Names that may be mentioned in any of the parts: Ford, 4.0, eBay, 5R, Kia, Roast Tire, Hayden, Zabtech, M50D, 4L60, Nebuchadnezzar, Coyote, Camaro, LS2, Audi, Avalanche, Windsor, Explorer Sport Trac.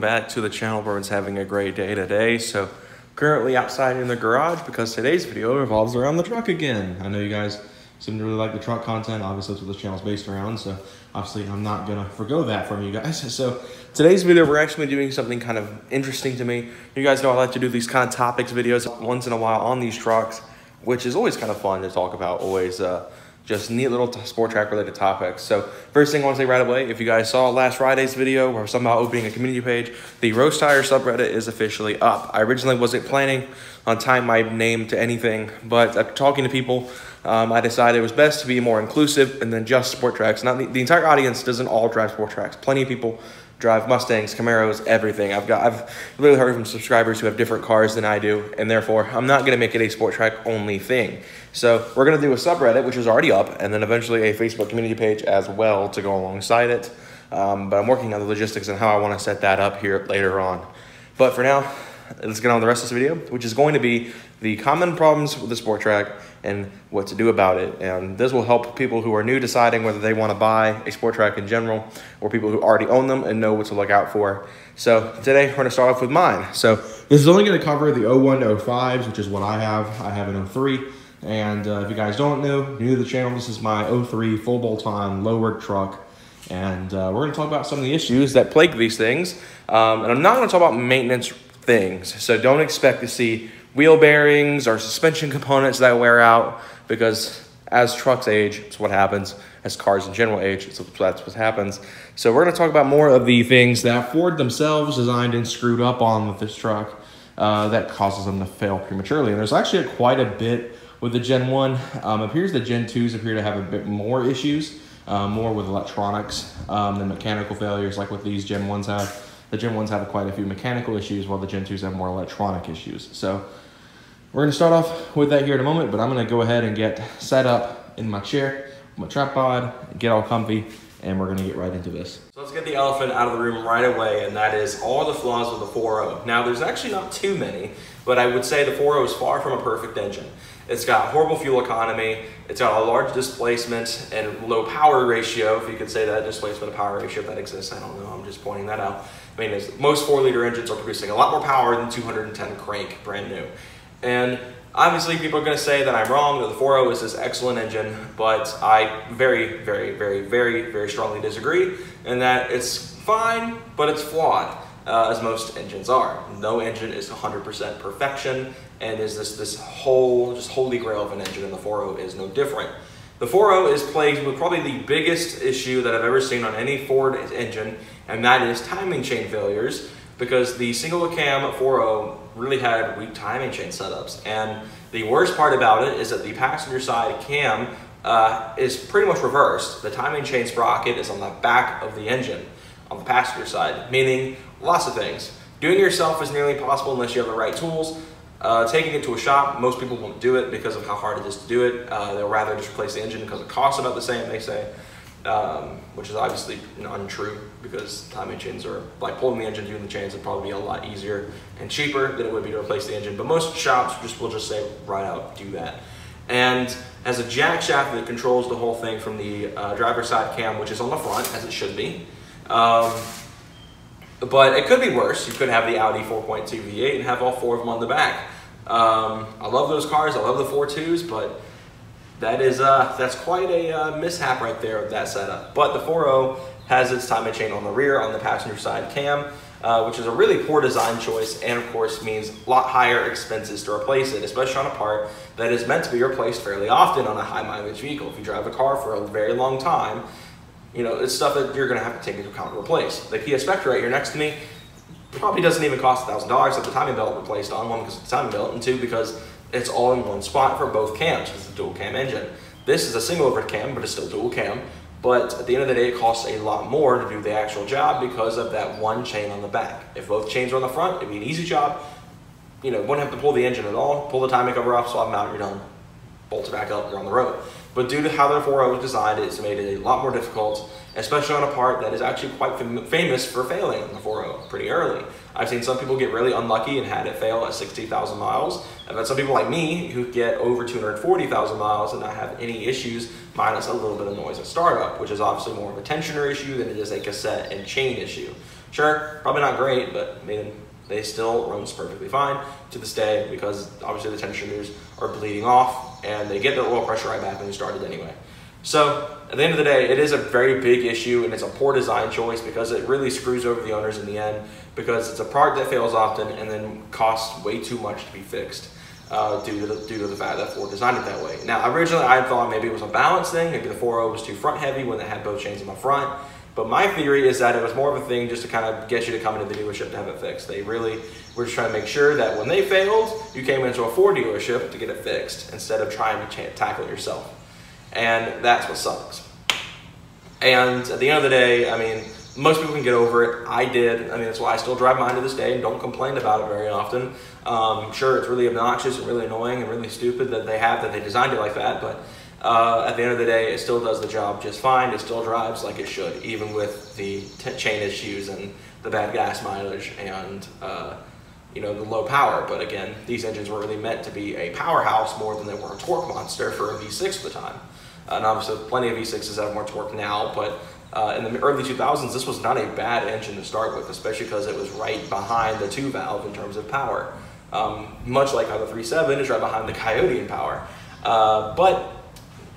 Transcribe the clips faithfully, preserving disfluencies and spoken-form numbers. welcome back to the channel. Everyone's having a great day today. So currently outside in the garage because today's video revolves around the truck again. I know you guys seem to really like the truck content. Obviously that's what this channel's based around. So obviously I'm not gonna forgo that from you guys. So today's video, we're actually doing something kind of interesting to me. You guys know I like to do these kind of topics videos once in a while on these trucks, which is always kind of fun to talk about, always uh, just neat little sport track related topics. So first thing I wanna say right away, if you guys saw last Friday's video where I was talking about opening a community page, the Roast Tire subreddit is officially up. I originally wasn't planning on tying my name to anything, but after talking to people, um, I decided it was best to be more inclusive and then just sport tracks. Not the, the entire audience doesn't all drive sport tracks. Plenty of people drive Mustangs, Camaros, everything. I've got, I've literally heard from subscribers who have different cars than I do, and therefore I'm not gonna make it a sport track only thing. So we're gonna do a subreddit, which is already up, and then eventually a Facebook community page as well to go alongside it. Um, but I'm working on the logistics and how I wanna set that up here later on. But for now, let's get on with the rest of this video, which is going to be the common problems with the sport track and what to do about it. And this will help people who are new deciding whether they want to buy a sport track in general, or people who already own them and know what to look out for. So today we're going to start off with mine. So this is only going to cover the oh one to oh fives, which is what I have. I have an oh three. And uh, if you guys don't know, new to the channel, this is my oh three full bolt-on lowered truck. And uh, we're going to talk about some of the issues that plague these things. Um, and I'm not going to talk about maintenance things. So don't expect to see wheel bearings or suspension components that wear out, because as trucks age, it's what happens. As cars in general age, it's, that's what happens. So we're gonna talk about more of the things that Ford themselves designed and screwed up on with this truck uh, that causes them to fail prematurely. And there's actually a, quite a bit with the Gen one. It um, appears the Gen twos appear to have a bit more issues, uh, more with electronics um, than mechanical failures like what these Gen ones have. The Gen ones have quite a few mechanical issues, while the Gen twos have more electronic issues. So we're gonna start off with that here in a moment, but I'm gonna go ahead and get set up in my chair, my tripod, get all comfy, and we're gonna get right into this. So let's get the elephant out of the room right away, and that is all the flaws with the four point oh. Now there's actually not too many, but I would say the four point oh is far from a perfect engine. It's got horrible fuel economy, it's got a large displacement and low power ratio, if you could say that, displacement to power ratio, if that exists, I don't know, I'm just pointing that out. I mean, most four liter engines are producing a lot more power than two hundred ten crank, brand new. And obviously people are gonna say that I'm wrong, that the four point oh is this excellent engine, but I very, very, very, very, very strongly disagree, and that it's fine, but it's flawed, uh, as most engines are. No engine is one hundred percent perfection, and is this, this whole, just holy grail of an engine, and the four point oh is no different. The four point oh is plagued with probably the biggest issue that I've ever seen on any Ford engine, and that is timing chain failures, because the single cam four point oh really had weak timing chain setups. And the worst part about it is that the passenger side cam uh, is pretty much reversed. The timing chain sprocket is on the back of the engine, on the passenger side, meaning lots of things. Doing it yourself is nearly impossible unless you have the right tools. Uh, taking it to a shop, most people won't do it because of how hard it is to do it. Uh, they'll rather just replace the engine because it costs about the same, they say. Um, which is obviously untrue, because timing chains are, like pulling the engine, doing the chains would probably be a lot easier and cheaper than it would be to replace the engine. But most shops just will just say right out, do that. And has a jack shaft that controls the whole thing from the uh, driver's side cam, which is on the front, as it should be. Um, but it could be worse. You could have the Audi four point two V eight and have all four of them on the back. Um, I love those cars, I love the four point twos, but That is, uh, that's quite a uh, mishap right there with that setup. But the four point oh has its timing chain on the rear, on the passenger side cam, uh, which is a really poor design choice, and of course means a lot higher expenses to replace it, especially on a part that is meant to be replaced fairly often on a high mileage vehicle. If you drive a car for a very long time, you know, it's stuff that you're gonna have to take into account to replace. The Kia Spectra right here next to me probably doesn't even cost a thousand dollars to have the timing belt replaced on, one because of the timing belt, and two because it's all in one spot for both cams. It's a dual cam engine. This is a single over cam, but it's still dual cam. But at the end of the day, it costs a lot more to do the actual job because of that one chain on the back. If both chains were on the front, it'd be an easy job. You know, wouldn't have to pull the engine at all. Pull the timing cover off, swap them out, you're done. Bolt it back up, you're on the road. But due to how the four point oh was designed, it's made it a lot more difficult, especially on a part that is actually quite fam famous for failing on the four point oh pretty early. I've seen some people get really unlucky and had it fail at sixty thousand miles. I've had some people like me who get over two hundred forty thousand miles and not have any issues, minus a little bit of noise at startup, which is obviously more of a tensioner issue than it is a cassette and chain issue. Sure, probably not great, but I mean, they still runs perfectly fine to this day because obviously the tensioners are bleeding off and they get their oil pressure right back when they started anyway. So at the end of the day, it is a very big issue and it's a poor design choice because it really screws over the owners in the end because it's a product that fails often and then costs way too much to be fixed uh, due, to the, due to the fact that Ford designed it that way. Now originally I thought maybe it was a balance thing, maybe the four point oh was too front heavy when they had both chains in the front. But my theory is that it was more of a thing just to kind of get you to come into the dealership to have it fixed. They really were just trying to make sure that when they failed, you came into a Ford dealership to get it fixed instead of trying to tackle it yourself. And that's what sucks. And at the end of the day, I mean, most people can get over it. I did. I mean, that's why I still drive mine to this day and don't complain about it very often. Um, sure, it's really obnoxious and really annoying and really stupid that they have, that they designed it like that, but Uh, at the end of the day, it still does the job just fine. It still drives like it should, even with the t chain issues and the bad gas mileage and uh, you know, the low power. But again, these engines were really meant to be a powerhouse more than they were a torque monster for a V six at the time. Uh, and obviously, plenty of V sixes have more torque now, but uh, in the early two thousands, this was not a bad engine to start with, especially because it was right behind the two valve in terms of power. Um, much like how the three seven is right behind the Coyote in power. Uh, but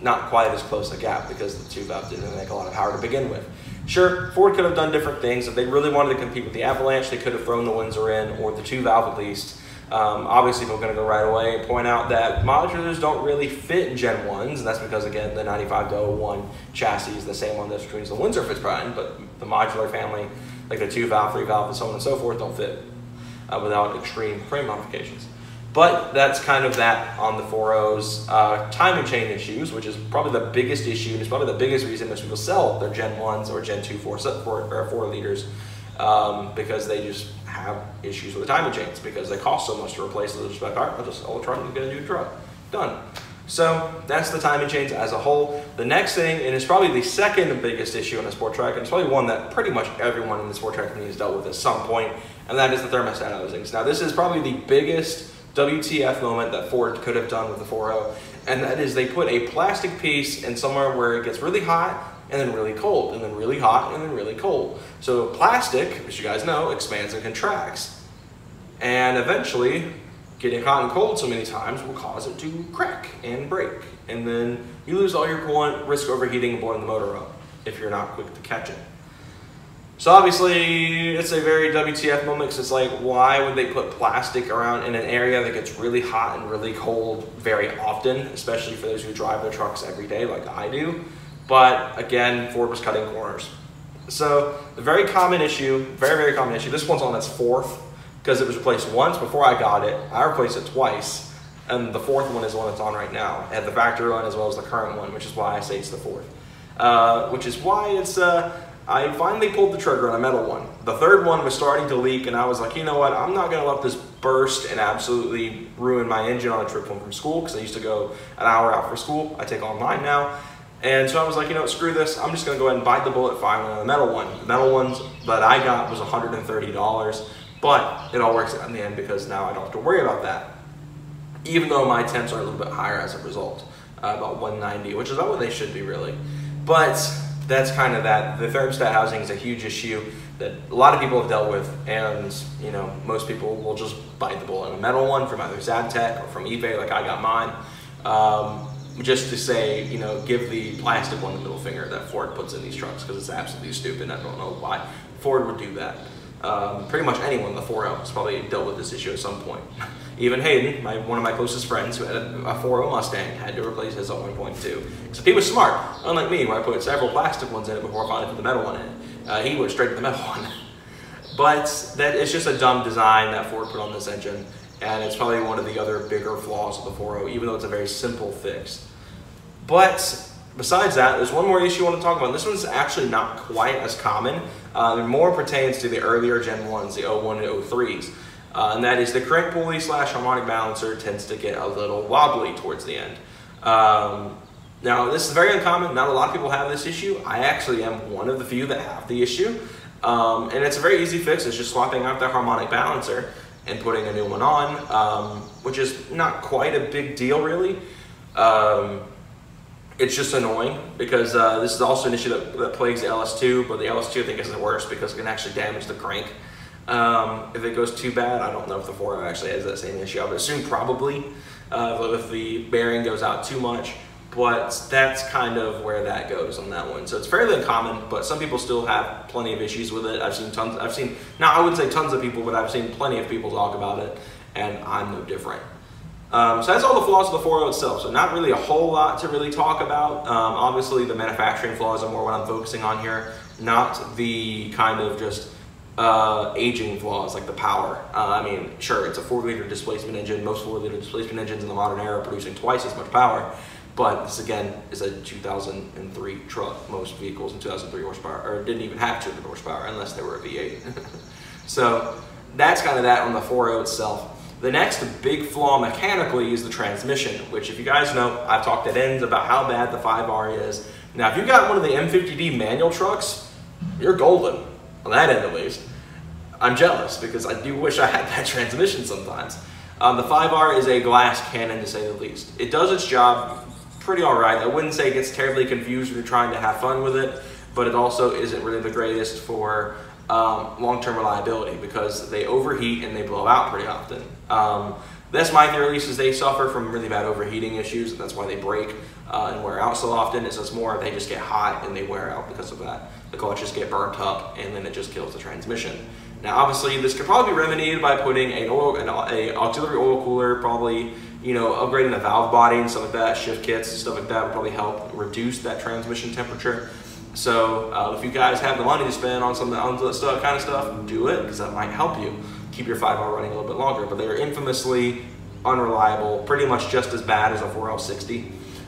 not quite as close a gap because the two valve didn't make a lot of power to begin with. Sure, Ford could have done different things. If they really wanted to compete with the Avalanche, they could have thrown the Windsor in, or the two valve at least. Um, obviously, we're gonna go right away and point out that modulars don't really fit Gen ones, and that's because, again, the ninety-five to oh one chassis is the same one that's between the Windsor fits prime, but the modular family, like the two valve, three valve, and so on and so forth, don't fit uh, without extreme frame modifications. But that's kind of that on the four point oh's uh, time and chain issues, which is probably the biggest issue. And it's probably the biggest reason most people sell their Gen ones or Gen two four, four, four liters um, because they just have issues with the time and chains because they cost so much to replace those. Just like, all right, I'll just I'll try to get a new truck. Done. So that's the time and chains as a whole. The next thing, and it's probably the second biggest issue on a Sport Trac, and it's probably one that pretty much everyone in the Sport Trac community has dealt with at some point, and that is the thermostat housings. Now, this is probably the biggest W T F moment that Ford could have done with the four point oh, and that is they put a plastic piece in somewhere where it gets really hot and then really cold and then really hot and then really cold. So plastic, as you guys know, expands and contracts, and eventually getting hot and cold so many times will cause it to crack and break, and then you lose all your coolant, risk overheating and blowing the motor up if you're not quick to catch it. So obviously, it's a very W T F moment because it's like, why would they put plastic around in an area that gets really hot and really cold very often, especially for those who drive their trucks every day like I do. But again, Ford was cutting corners. So the very common issue, very, very common issue, this one's on its fourth because it was replaced once before I got it. I replaced it twice, and the fourth one is the one that's on right now, at the factory one as well as the current one, which is why I say it's the fourth, uh, which is why it's... Uh, I finally pulled the trigger on a metal one. The third one was starting to leak, and I was like, you know what? I'm not gonna let this burst and absolutely ruin my engine on a trip home from school, because I used to go an hour out for school. I take online now. And so I was like, you know what? Screw this. I'm just gonna go ahead and bite the bullet finally on the metal one. The metal ones that I got was one hundred thirty dollars, but it all works out in the end because now I don't have to worry about that, even though my temps are a little bit higher as a result, uh, about one ninety, which is about what they should be really. But that's kind of that. The thermostat housing is a huge issue that a lot of people have dealt with, and you know, most people will just bite the bullet on a metal one from either Zabtech or from eBay, like I got mine, um, just to say, you know, give the plastic one the middle finger that Ford puts in these trucks because it's absolutely stupid. I don't know why Ford would do that. Um, pretty much anyone in the four point oh has probably dealt with this issue at some point. Even Hayden, my, one of my closest friends who had a, a four point oh Mustang, had to replace his own one point two. Except he was smart, unlike me, where I put several plastic ones in it before I finally put the metal one in it. Uh, he went straight to the metal one. But that, it's just a dumb design that Ford put on this engine, and it's probably one of the other bigger flaws of the four point oh, even though it's a very simple fix. But besides that, there's one more issue I want to talk about. This one's actually not quite as common. Uh, it more pertains to the earlier Gen ones, the oh one and oh threes. Uh, and that is the crank pulley slash harmonic balancer tends to get a little wobbly towards the end. Um, now, this is very uncommon. Not a lot of people have this issue. I actually am one of the few that have the issue. Um, and it's a very easy fix. It's just swapping out the harmonic balancer and putting a new one on, um, which is not quite a big deal, really. Um, It's just annoying because uh, this is also an issue that, that plagues the L S two, but the L S two I think is the worst because it can actually damage the crank. Um, if it goes too bad, I don't know if the four L actually has that same issue. I would assume probably uh, if the bearing goes out too much, but that's kind of where that goes on that one. So it's fairly uncommon, but some people still have plenty of issues with it. I've seen tons, I've seen, now I wouldn't say tons of people, but I've seen plenty of people talk about it, and I'm no different. Um, so that's all the flaws of the four L itself, so not really a whole lot to really talk about. Um, obviously the manufacturing flaws are more what I'm focusing on here, not the kind of just uh, aging flaws like the power. Uh, I mean, sure, it's a four liter displacement engine. Most four liter displacement engines in the modern era are producing twice as much power, but this again is a two thousand three truck. Most vehicles in two thousand three horsepower, or didn't even have two hundred horsepower unless they were a V eight. So that's kind of that on the four L itself. The next big flaw mechanically is the transmission, which if you guys know, I've talked at ends about how bad the five R is. Now, if you got one of the M fifty D manual trucks, you're golden, on that end at least. I'm jealous because I do wish I had that transmission sometimes. Um, the five R is a glass cannon, to say the least. It does its job pretty all right. I wouldn't say it gets terribly confused when you're trying to have fun with it, but it also isn't really the greatest for Um, long-term reliability because they overheat and they blow out pretty often. Um, that's my theory, is they suffer from really bad overheating issues, and that's why they break uh, and wear out so often. It's just more they just get hot and they wear out because of that. The clutches get burnt up and then it just kills the transmission. Now obviously this could probably be remedied by putting an oil, an a auxiliary oil cooler, probably, you know, upgrading the valve body and stuff like that, shift kits, stuff like that would probably help reduce that transmission temperature. So uh, if you guys have the money to spend on some of that stuff, kind of stuff, do it, because that might help you keep your five R running a little bit longer. But they are infamously unreliable, pretty much just as bad as a four L sixty.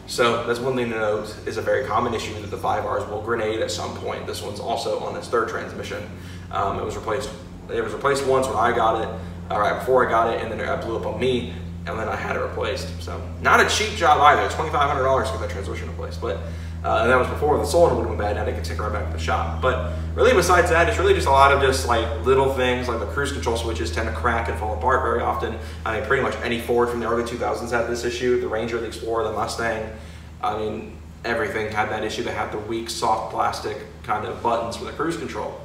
So that's one thing to note, is a very common issue that the five Rs will grenade at some point. This one's also on its third transmission. Um, it was replaced. It was replaced once when I got it, uh, right before I got it, and then it blew up on me, and then I had it replaced. So not a cheap job either. twenty-five hundred dollars to get that transmission replaced, but. Uh, and that was before the solenoid would have been bad, now they could take it right back to the shop. But really besides that, it's really just a lot of just like little things, like the cruise control switches tend to crack and fall apart very often. I mean, pretty much any Ford from the early two thousands had this issue, the Ranger, the Explorer, the Mustang. I mean, everything had that issue. They had the weak, soft plastic kind of buttons for the cruise control.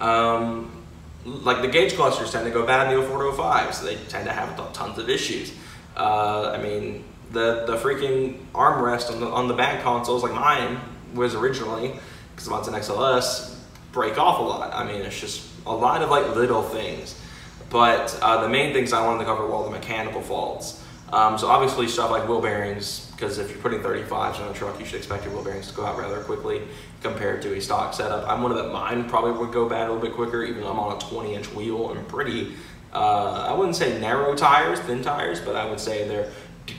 Um, like the gauge clusters tend to go bad in the oh four to oh five, so they tend to have tons of issues. Uh, I mean, The, the freaking armrest on the, on the back consoles, like mine was originally, because mine's an X L S, break off a lot. I mean, it's just a lot of like little things. But uh, the main things I wanted to cover were all the mechanical faults. Um, so obviously stuff like wheel bearings, because if you're putting thirty-fives on a truck, you should expect your wheel bearings to go out rather quickly compared to a stock setup. I'm one of that, mine probably would go bad a little bit quicker, even though I'm on a twenty inch wheel and pretty, uh, I wouldn't say narrow tires, thin tires, but I would say they're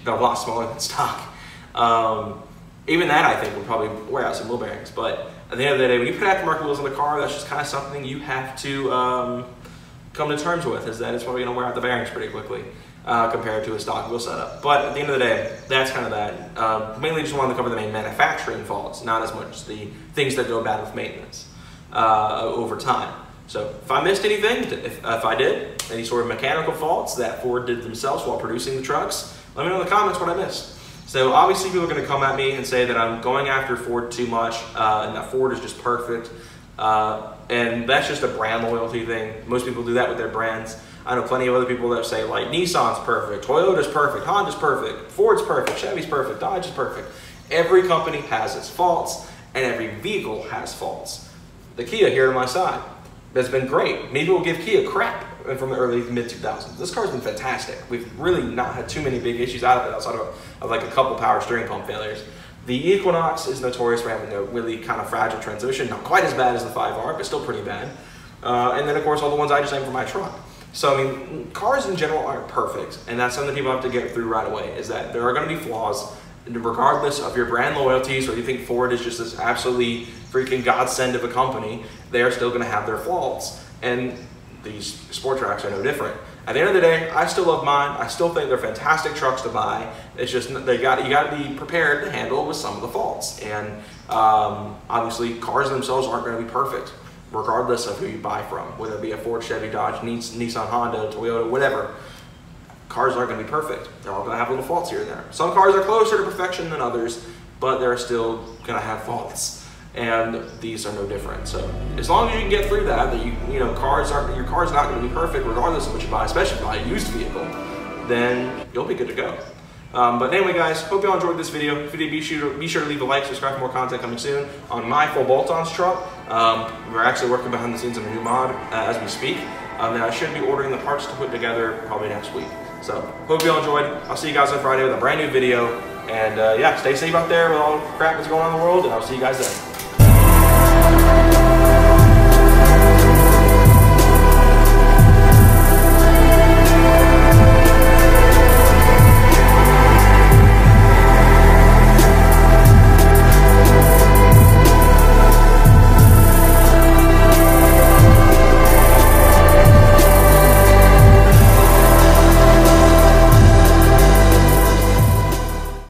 a lot smaller than stock. Um, even that I think would probably wear out some wheel bearings, but at the end of the day, when you put aftermarket wheels on the car, that's just kind of something you have to um, come to terms with, is that it's probably going to wear out the bearings pretty quickly uh, compared to a stock wheel setup. But at the end of the day, that's kind of that. Uh, mainly just wanted to cover the main manufacturing faults, not as much the things that go bad with maintenance uh, over time. So if I missed anything, if, if I did, any sort of mechanical faults that Ford did themselves while producing the trucks, let me know in the comments what I missed. So obviously people are going to come at me and say that I'm going after Ford too much uh, and that Ford is just perfect. Uh, and that's just a brand loyalty thing. Most people do that with their brands. I know plenty of other people that say like Nissan's perfect, Toyota's perfect, Honda's perfect, Ford's perfect, Chevy's perfect, Dodge is perfect. Every company has its faults and every vehicle has faults. The Kia here on my side has been great. Maybe we'll give Kia crap. And from the early mid two thousands, this car's been fantastic. We've really not had too many big issues out of it outside of, of like a couple power steering pump failures. The Equinox is notorious for having a really kind of fragile transmission, not quite as bad as the five R, but still pretty bad. Uh, and then of course all the ones I just named for my truck. So I mean, cars in general aren't perfect, and that's something people have to get through right away, is that there are going to be flaws regardless of your brand loyalties, or you think Ford is just this absolutely freaking godsend of a company. They are still going to have their faults, and these Sport Tracs are no different. At the end of the day, I still love mine. I still think they're fantastic trucks to buy. It's just they got you got to be prepared to handle with some of the faults. And um, obviously, cars themselves aren't going to be perfect, regardless of who you buy from, whether it be a Ford, Chevy, Dodge, Nissan, Honda, Toyota, whatever. cars aren't going to be perfect. They're all going to have little faults here and there. Some cars are closer to perfection than others, but they're still going to have faults. And these are no different. So as long as you can get through that, that you you know cars aren't your car's not going to be perfect regardless of what you buy, especially if you buy a used vehicle, then you'll be good to go. Um, but anyway, guys, hope y'all enjoyed this video. If you did, be sure to, be sure to leave a like, subscribe for more content coming soon on my full bolt-ons truck. Um, we're actually working behind the scenes on a new mod uh, as we speak. Um, and I should be ordering the parts to put together probably next week. So hope y'all enjoyed. I'll see you guys on Friday with a brand new video. And uh, yeah, stay safe out there with all the crap that's going on in the world. And I'll see you guys then.